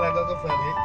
Lagu kebalik.